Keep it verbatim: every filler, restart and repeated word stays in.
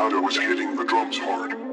Shadow is hitting the drums hard.